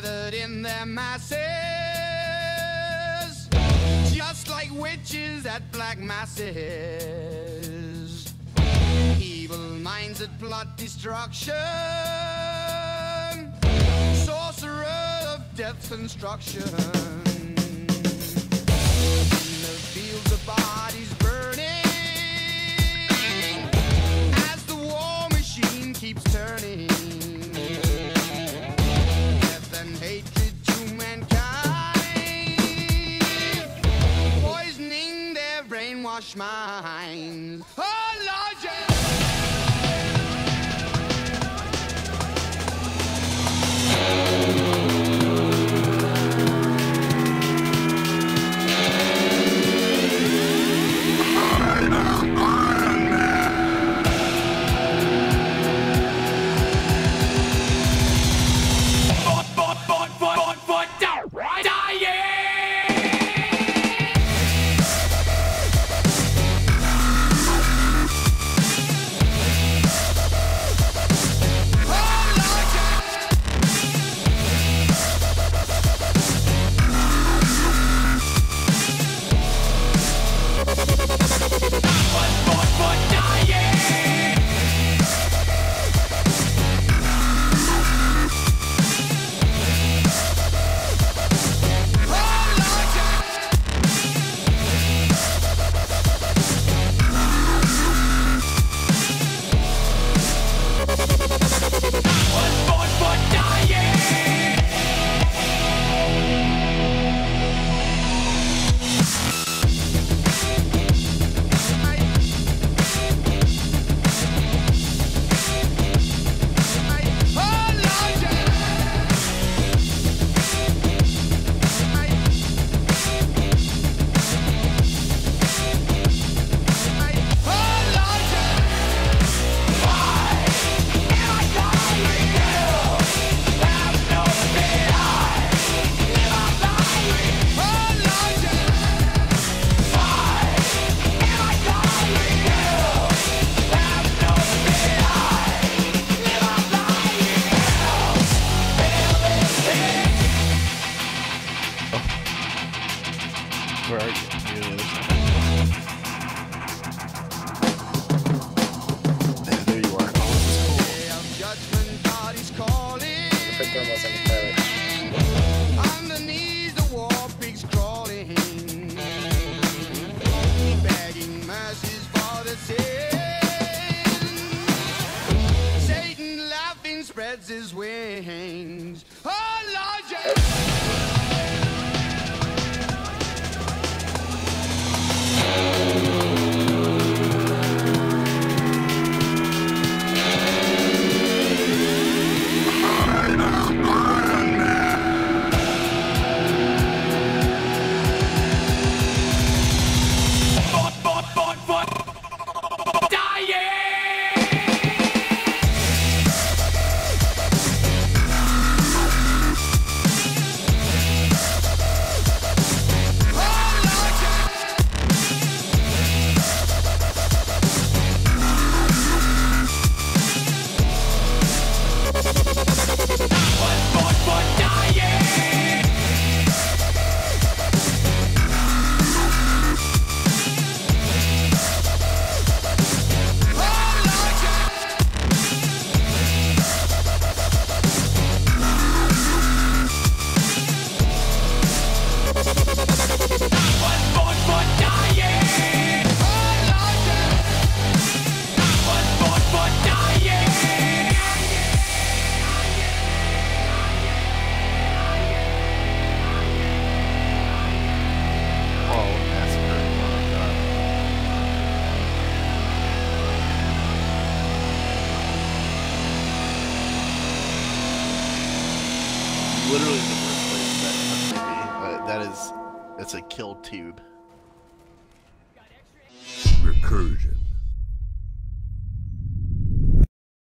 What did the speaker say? gathered in their masses, just like witches at black masses. Evil minds that plot destruction, sorcerer of death's instruction. In the fields of bodies burning, as the war machine keeps turning. Wash mine. Oh, Lord, yeah. Where are you? There you are. Oh, this is cool. Literally the worst place that could be. That is, it's a kill tube. Recursion.